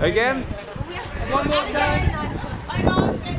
Again? One more time.